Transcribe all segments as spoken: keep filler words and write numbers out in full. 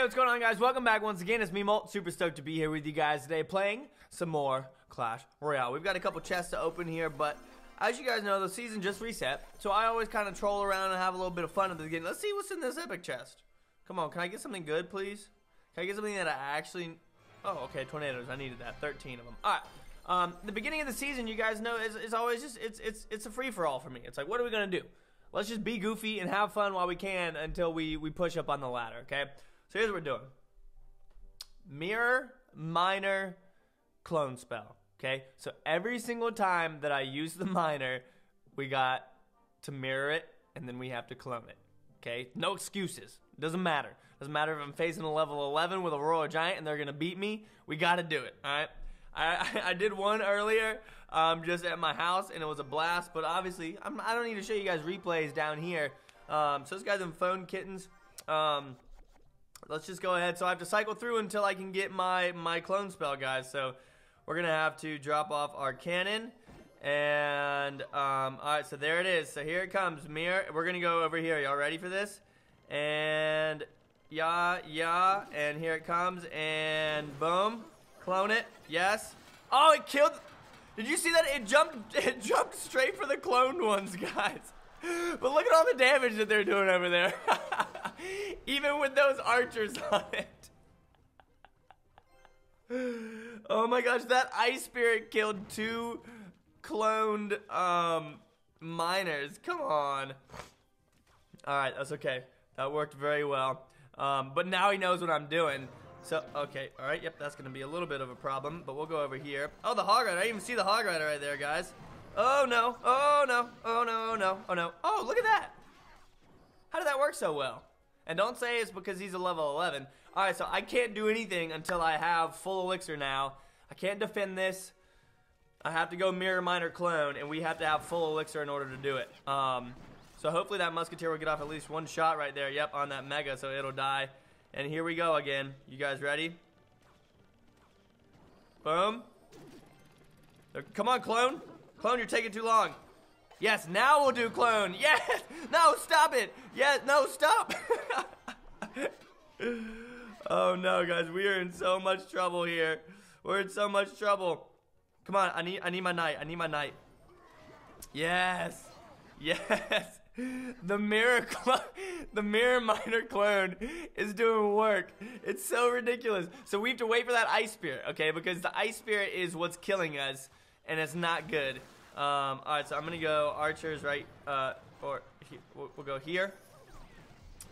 Hey, what's going on, guys? Welcome back once again. It's me, Molt. Super stoked to be here with you guys today playing some more Clash Royale. We've got a couple chests to open here, but as you guys know, the season just reset. So I always kind of troll around and have a little bit of fun at the beginning. Let's see what's in this epic chest. Come on, can I get something good, please? Can I get something that I actually... Oh, okay, tornadoes. I needed that. thirteen of them. All right. Um, the beginning of the season, you guys know, is, is always just... It's, it's, it's a free-for-all for me. It's like, what are we going to do? Let's just be goofy and have fun while we can until we, we push up on the ladder, okay? So here's what we're doing. Mirror minor clone spell, okay? So every single time that I use the minor, we got to mirror it, and then we have to clone it, okay? No excuses. Doesn't matter. Doesn't matter if I'm facing a level eleven with a Royal Giant and they're going to beat me. We got to do it, all right? I, I did one earlier um, just at my house, and it was a blast, but obviously I'm, I don't need to show you guys replays down here. Um, so this guy's in Phone Kittens. Um, let's just go ahead. So I have to cycle through until I can get my, my clone spell, guys. So we're going to have to drop off our cannon. And, um, all right, so there it is. So here it comes. Mirror. We're going to go over here. Y'all ready for this? And, yeah, yeah, and here it comes, and boom. Clone it. Yes. Oh, it killed. Did you see that? It jumped It jumped straight for the cloned ones, guys. But look at all the damage that they're doing over there. Even with those archers on it. Oh my gosh, that ice spirit killed two cloned um, miners. Come on. Alright, that's okay. That worked very well. Um, but now he knows what I'm doing. So, okay, all right, yep, that's going to be a little bit of a problem, but we'll go over here. Oh, the hog rider. I didn't even see the hog rider right there, guys. Oh, no. Oh, no. Oh, no, no. Oh, no. Oh, look at that. How did that work so well? And don't say it's because he's a level eleven. All right, so I can't do anything until I have full elixir now. I can't defend this. I have to go mirror, minor, clone, and we have to have full elixir in order to do it. Um, so hopefully that musketeer will get off at least one shot right there, yep, on that mega, so it'll die. And here we go again. You guys ready? Boom. Come on, clone. Clone, you're taking too long. Yes, now we'll do clone. Yes. No, stop it. Yes, no, stop. Oh, no, guys. We are in so much trouble here. We're in so much trouble. Come on. I need, I need my knight. I need my knight. Yes. Yes. The mirror, the mirror minor clone is doing work. It's so ridiculous. So we have to wait for that ice spirit, okay? Because the ice spirit is what's killing us, and it's not good. Um, all right, so I'm gonna go archers right, uh, or he, we'll, we'll go here.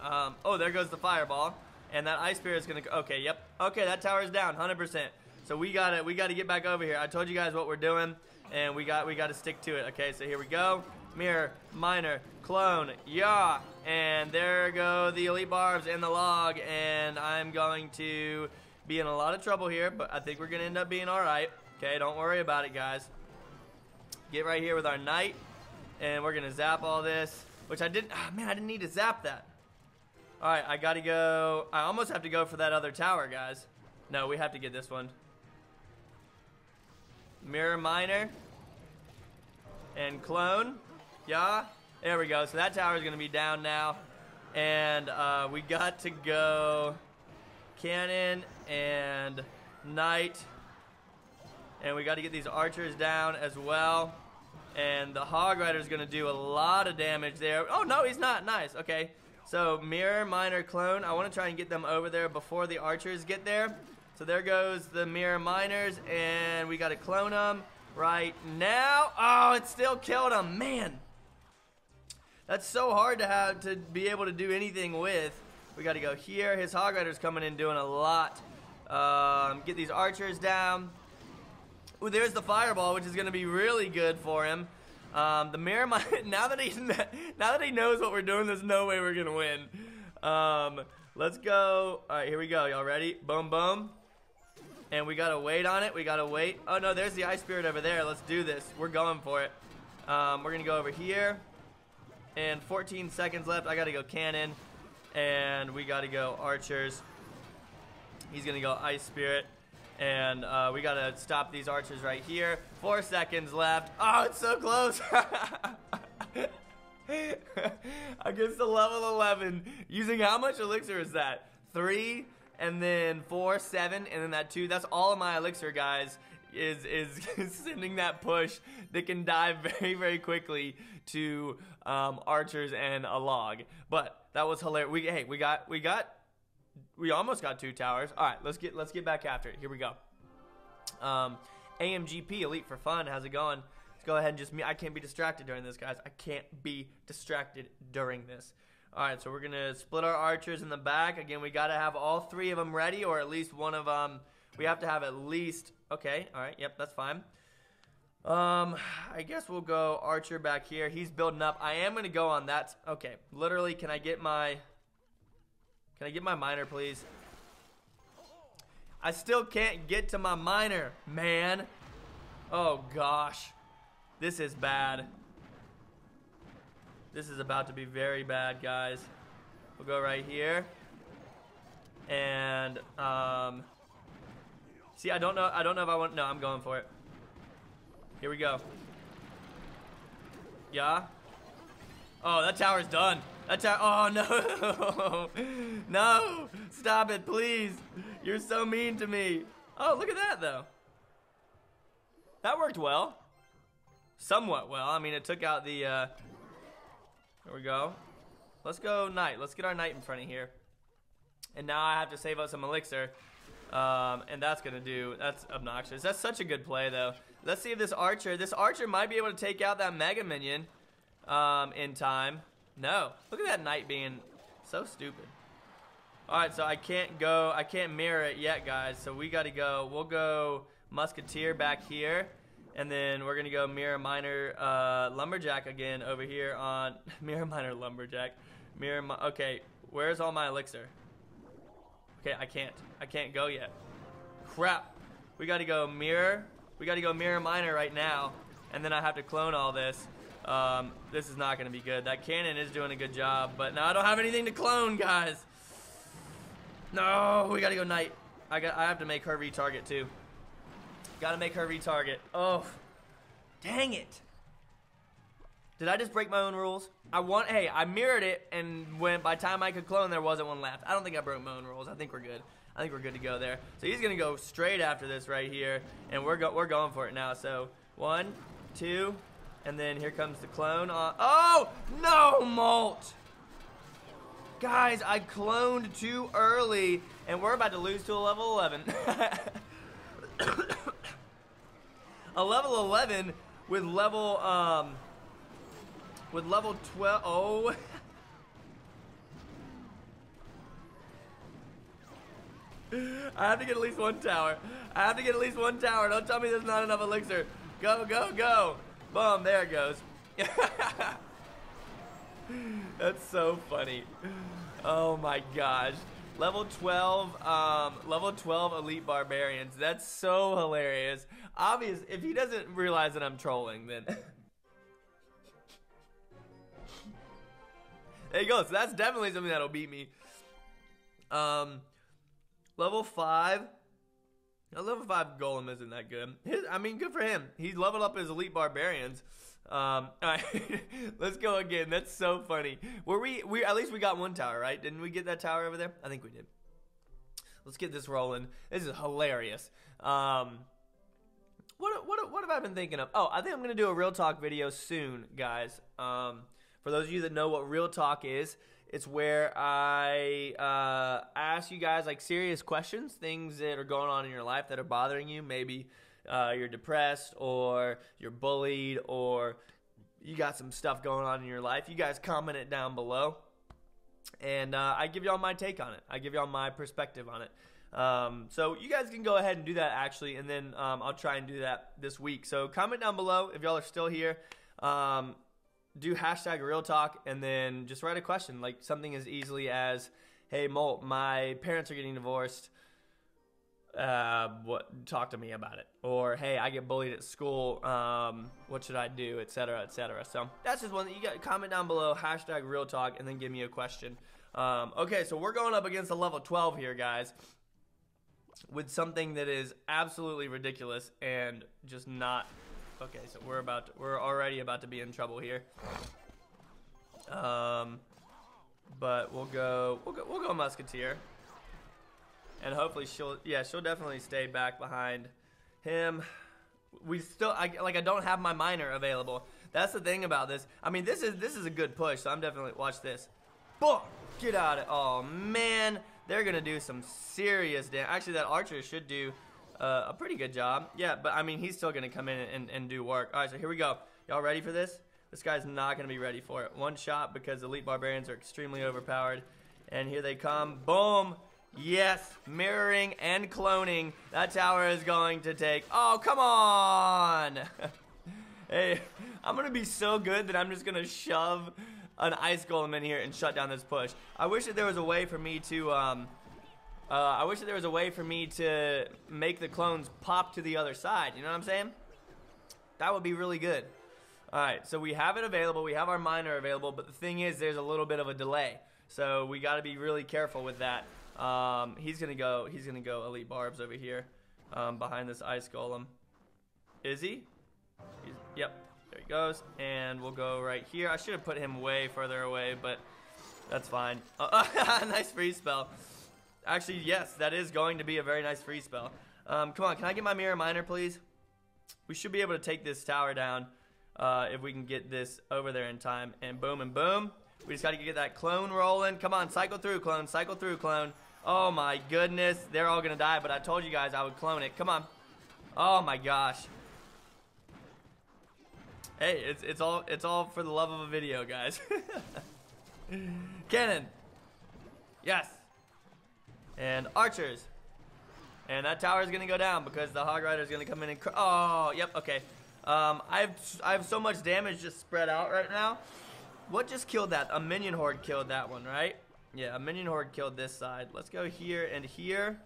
Um, oh, there goes the fireball, and that ice spirit is gonna. Okay, yep. Okay, that tower is down, one hundred percent. So we gotta, we gotta get back over here. I told you guys what we're doing, and we got, we gotta stick to it. Okay, so here we go. Mirror, minor, clone, yeah, and there go the elite barbs and the log, and I'm going to be in a lot of trouble here, but I think we're gonna end up being all right. Okay, don't worry about it, guys. Get right here with our knight, and we're gonna zap all this, which I didn't. Oh, man, I didn't need to zap that. All right, I gotta go. I almost have to go for that other tower, guys. No, we have to get this one. Mirror, minor, and clone. Yeah, there we go. So that tower is going to be down now. And uh, we got to go cannon and knight. And we got to get these archers down as well. And the hog rider is going to do a lot of damage there. Oh, no, he's not. Nice. Okay. So mirror, minor, clone. I want to try and get them over there before the archers get there. So there goes the mirror miners. And we got to clone them right now. Oh, it still killed him. Man. That's so hard to have to be able to do anything with. We got to go here. His hog rider's coming in doing a lot. Um, get these archers down. Ooh, there's the fireball, which is going to be really good for him. Um, the mirror might, now that he's now that he knows what we're doing, there's no way we're going to win. Um, let's go. All right, here we go. Y'all ready? Boom, boom. And we got to wait on it. We got to wait. Oh, no, there's the ice spirit over there. Let's do this. We're going for it. Um, we're going to go over here. And fourteen seconds left. I gotta go cannon, and we gotta go archers. He's gonna go ice spirit, and uh, we gotta stop these archers right here. Four seconds left. Oh, it's so close. Against the level eleven, using how much elixir is that? three, and then four, seven, and then that two. That's all of my elixir, guys, is is sending that push that can die very, very quickly to um, archers and a log. But that was hilarious. We, hey, we got, we got, we almost got two towers. All right, let's get, let's get back after it. Here we go. Um, A M G P Elite for fun. How's it going? Let's go ahead and just me. I can't be distracted during this, guys. I can't be distracted during this. All right, so we're gonna split our archers in the back. Again, we gotta have all three of them ready, or at least one of them. We have to have at least. Okay, all right, yep, that's fine. Um, I guess we'll go archer back here. He's building up. I am gonna go on that. Okay, literally, can I get my? Can I get my miner, please? I still can't get to my miner, man. Oh gosh, this is bad. This is about to be very bad, guys. We'll go right here. And, um... see, I don't know, I don't know if I want... No, I'm going for it. Here we go. Yeah? Oh, that tower's done. That tower... Oh, no! No! Stop it, please! You're so mean to me. Oh, look at that, though. That worked well. Somewhat well. I mean, it took out the, uh... There we go. Let's go knight. Let's get our knight in front of here. And now I have to save up some elixir. Um, and that's going to do... That's obnoxious. That's such a good play, though. Let's see if this archer... This archer might be able to take out that mega minion um, in time. No. Look at that knight being so stupid. All right, so I can't go... I can't mirror it yet, guys. So we got to go... We'll go musketeer back here. And then we're going to go mirror miner uh, lumberjack again over here on... mirror miner lumberjack. Mirror... Mi okay, where's all my elixir? Okay, I can't. I can't go yet. Crap. We got to go mirror. We got to go mirror miner right now. And then I have to clone all this. Um, this is not going to be good. That cannon is doing a good job. But now I don't have anything to clone, guys. No, we got to go knight. I got. I have to make her retarget, too. Gotta make her retarget. Oh, dang it. Did I just break my own rules? I want, hey, I mirrored it, and when by the time I could clone, there wasn't one left. I don't think I broke my own rules. I think we're good. I think we're good to go there. So he's gonna go straight after this right here, and we're go we're going for it now. So one, two, and then here comes the clone. On oh no, Molt. Guys, I cloned too early, and we're about to lose to a level eleven. A level eleven with level um with level twelve. Oh. I have to get at least one tower. I have to get at least one tower. Don't tell me there's not enough elixir. Go, go, go. Boom, there it goes. That's so funny. Oh my gosh. Level twelve, um, level twelve elite barbarians. That's so hilarious. Obvious. If he doesn't realize that I'm trolling, then there you go. So that's definitely something that'll beat me. Um, level five. Now, level five golem isn't that good. His, I mean, good for him. He's leveled up his elite barbarians. Um, all right, let's go again. That's so funny. Were we, we, at least we got one tower, right? Didn't we get that tower over there? I think we did. Let's get this rolling. This is hilarious. Um, what, what, what have I been thinking of? Oh, I think I'm going to do a Real Talk video soon, guys. Um, for those of you that know what Real Talk is, it's where I uh, ask you guys like serious questions, things that are going on in your life that are bothering you. Maybe Uh, you're depressed, or you're bullied, or you got some stuff going on in your life. You guys comment it down below, and uh, I give y'all my take on it. I give y'all my perspective on it. Um, so you guys can go ahead and do that, actually, and then um, I'll try and do that this week. So comment down below if y'all are still here. Um, do hashtag Real Talk, and then just write a question, like something as easily as, "Hey Molt, my parents are getting divorced. Uh, what? Talk to me about it." Or, "Hey, I get bullied at school. Um, what should I do?" Etc. Etc. So that's just one that you got. Comment down below, hashtag Real Talk, and then give me a question. Um, okay, so we're going up against a level twelve here, guys, with something that is absolutely ridiculous and just not okay. So we're about to, we're already about to be in trouble here. Um, but we'll go. We'll go. We'll go musketeer. and hopefully she'll, yeah, she'll definitely stay back behind him. We still, I, like, I don't have my miner available. That's the thing about this. I mean, this is this is a good push, so I'm definitely, watch this. Boom! Get out of, oh, man. They're going to do some serious damage. Actually, that archer should do uh, a pretty good job. Yeah, but, I mean, he's still going to come in and, and do work. All right, so here we go. Y'all ready for this? This guy's not going to be ready for it. One shot because elite barbarians are extremely overpowered. And here they come. Boom! Yes, mirroring and cloning. That tower is going to take... Oh, come on! Hey, I'm going to be so good that I'm just going to shove an ice golem in here and shut down this push. I wish that there was a way for me to... Um, uh, I wish that there was a way for me to make the clones pop to the other side. You know what I'm saying? That would be really good. All right, so we have it available. We have our miner available. But the thing is, there's a little bit of a delay. So we got to be really careful with that. Um, he's gonna go. He's gonna go elite barbs over here, um, behind this ice golem. Is he? He's, yep. There he goes. And we'll go right here. I should have put him way further away, but that's fine. Uh, nice free spell. Actually, yes, that is going to be a very nice free spell. Um, come on, can I get my mirror miner, please? We should be able to take this tower down uh, if we can get this over there in time. And boom and boom. We just got to get that clone rolling. Come on, cycle through, clone. Cycle through, clone. Oh, my goodness. They're all going to die, but I told you guys I would clone it. Come on. Oh, my gosh. Hey, it's, it's, all, it's all for the love of a video, guys. Cannon. Yes. And archers. And that tower is going to go down because the hog rider is going to come in and... Cr oh, yep, okay. Um, I've, I have so much damage just spread out right now. What just killed that? A minion horde killed that one, right? Yeah, a minion horde killed this side. Let's go here and here.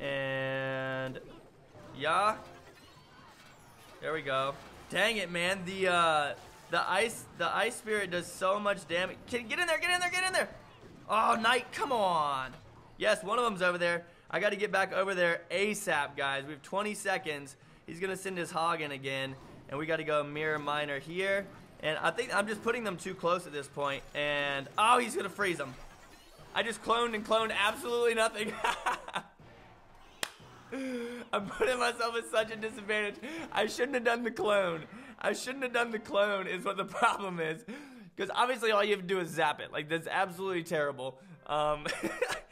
And... yeah. There we go. Dang it, man. The, uh... The ice... The ice spirit does so much damage. Can, get in there! Get in there! Get in there! Oh, Knight, come on! Yes, one of them's over there. I gotta get back over there ASAP, guys. We have twenty seconds. He's gonna send his hog in again. And we gotta go mirror miner here. And I think I'm just putting them too close at this point. And, oh, he's going to freeze them. I just cloned and cloned absolutely nothing. I'm putting myself at such a disadvantage. I shouldn't have done the clone. I shouldn't have done the clone is what the problem is. Because obviously all you have to do is zap it. Like, that's absolutely terrible. Um,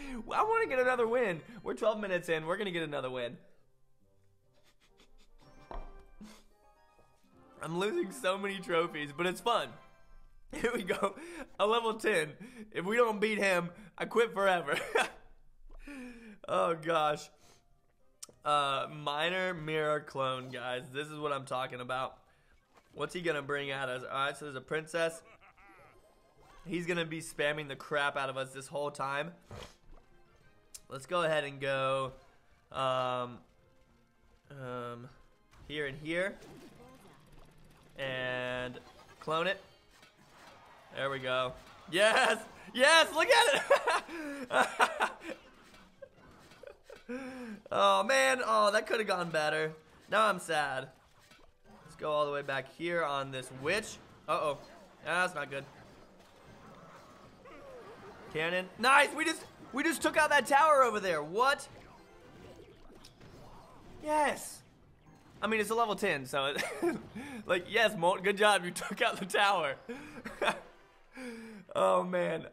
I want to get another win. We're twelve minutes in. We're going to get another win. I'm losing so many trophies, but it's fun. Here we go. A level ten. If we don't beat him, I quit forever. Oh, gosh. Uh, minor mirror clone, guys. This is what I'm talking about. What's he going to bring at us? All right, so there's a princess. He's going to be spamming the crap out of us this whole time. Let's go ahead and go um, um, here and here. And clone it. There we go. Yes! Yes! Look at it! Oh, man. Oh, that could have gone better. Now I'm sad. Let's go all the way back here on this witch. Uh-oh. Ah, that's not good. Cannon. Nice! We just, we just took out that tower over there. What? Yes! I mean, it's a level ten, so, it, like, yes, Molt, good job, you took out the tower. Oh, man.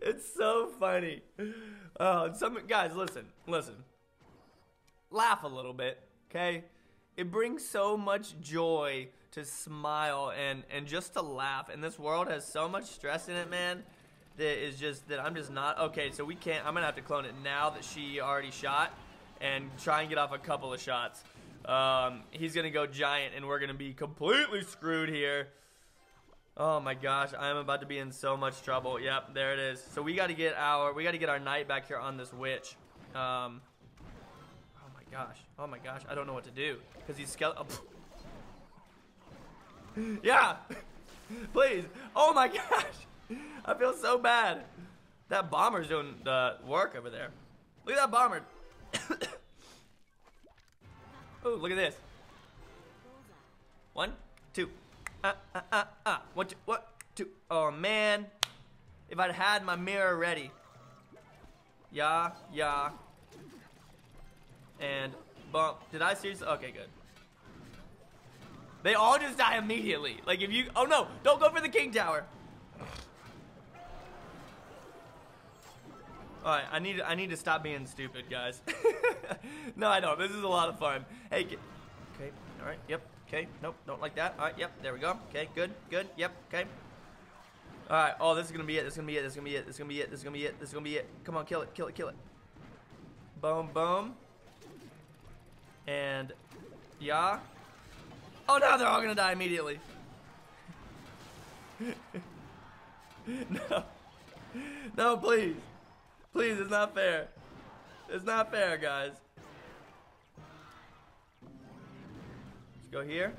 It's so funny. Oh, some, guys, listen, listen. Laugh a little bit, okay? It brings so much joy to smile and, and just to laugh, and this world has so much stress in it, man, that is just, that I'm just not, okay, so we can't, I'm gonna have to clone it now that she already shot. And try and get off a couple of shots. Um, he's going to go giant, and we're going to be completely screwed here. Oh, my gosh. I am about to be in so much trouble. Yep, there it is. So we got to get our we got to get our knight back here on this witch. Um, oh, my gosh. Oh, my gosh. I don't know what to do. Because he's skeleton. Oh, yeah. Please. Oh, my gosh. I feel so bad. That bomber's doing the work over there. Look at that bomber. Oh, look at this. One, two. Ah, ah, ah, ah. One, two, one, two. Oh, man. If I'd had my mirror ready. Yah, yah. And bump. Did I seriously? Okay, good. They all just die immediately. Like if you, oh no, don't go for the king tower. All right, I need I need to stop being stupid, guys. No, I don't. This is a lot of fun. Hey, get, okay, all right, yep, okay, nope, don't like that. All right, yep, there we go. Okay, good, good, yep, okay. All right, oh, this is gonna be it. This is gonna be it. This is gonna be it. This is gonna be it. This is gonna be it. This is gonna be it. Come on, kill it, kill it, kill it. Boom, boom. And yeah. Oh no, they're all gonna die immediately. No, no, please. Please, it's not fair. It's not fair, guys. Let's go here.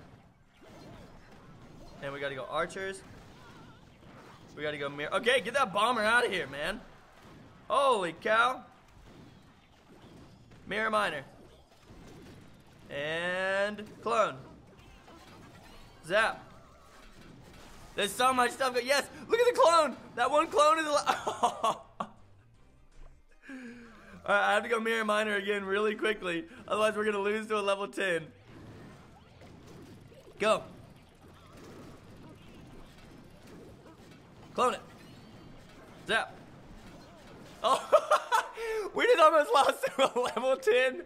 And we gotta go archers. We gotta go mirror. Okay, get that bomber out of here, man. Holy cow. Mirror miner. And clone. Zap. There's so much stuff. Yes, look at the clone. That one clone is alive. Alright, I have to go mirror miner again really quickly. Otherwise, we're going to lose to a level ten. Go. Clone it. Zap. Oh, we just almost lost to a level ten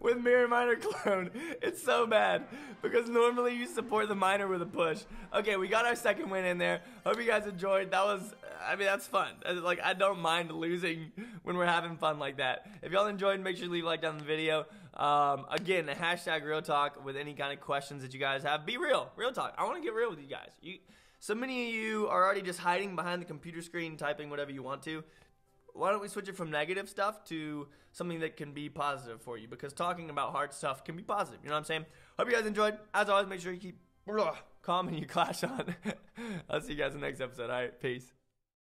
with mirror miner clone. It's so bad because normally you support the miner with a push. Okay, we got our second win in there. Hope you guys enjoyed. That was, I mean, that's fun. Like, I don't mind losing when we're having fun like that. If y'all enjoyed, make sure you leave a like down the video. Um, again, the hashtag real talk with any kind of questions that you guys have. Be real, real talk. I want to get real with you guys. You, so many of you are already just hiding behind the computer screen, typing whatever you want to. Why don't we switch it from negative stuff to something that can be positive for you? Because talking about hard stuff can be positive. You know what I'm saying? Hope you guys enjoyed. As always, make sure you keep calm and you clash on. I'll see you guys in the next episode. All right, peace.